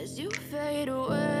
as you fade away.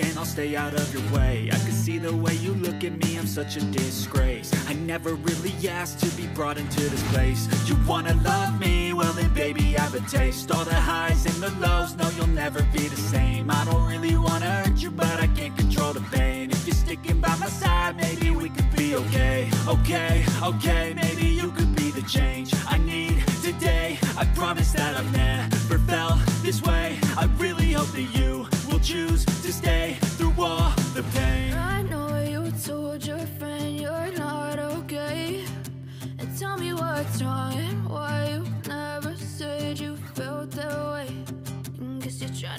and I'll stay out of your way. I can see the way you look at me, I'm such a disgrace. I never really asked to be brought into this place. You wanna love me? Well then baby I have a taste. All the highs and the lows, no, you'll never be the same. I don't really wanna hurt you, but I can't control the pain. If you're sticking by my side, maybe we could be okay. Okay, okay, maybe you could be the change I need today. I promise that I've never felt this way. I really hope that you will choose to stay through all the pain. I know you told your friend you're not okay, and tell me what's wrong and why you never said you felt that way. You're trying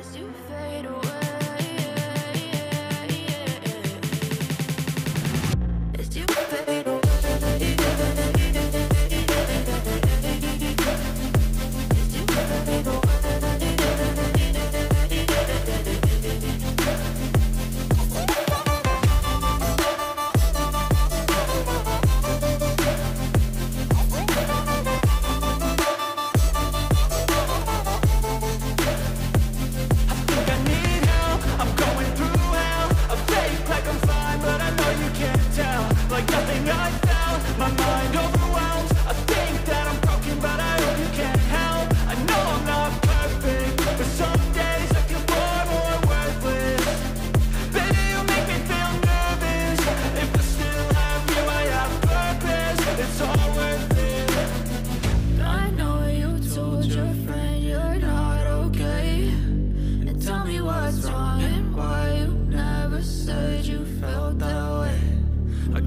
as you fade away,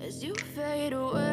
as you fade away.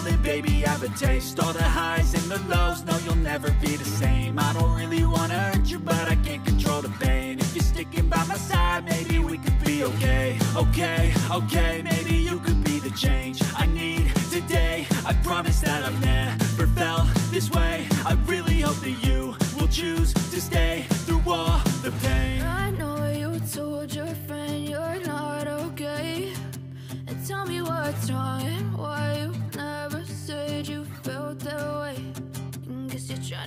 then baby I have a taste. All the highs and the lows, no you'll never be the same. I don't really wanna hurt you but I can't control the pain. If you're sticking by my side maybe we could be okay. Okay, okay, maybe you could be the change I need today. I promise that I've never felt this way. I really hope that you will choose to stay through all the pain. I know you told your friend you're not okay, and tell me what's wrong and why you never said you felt that way. And guess you're trying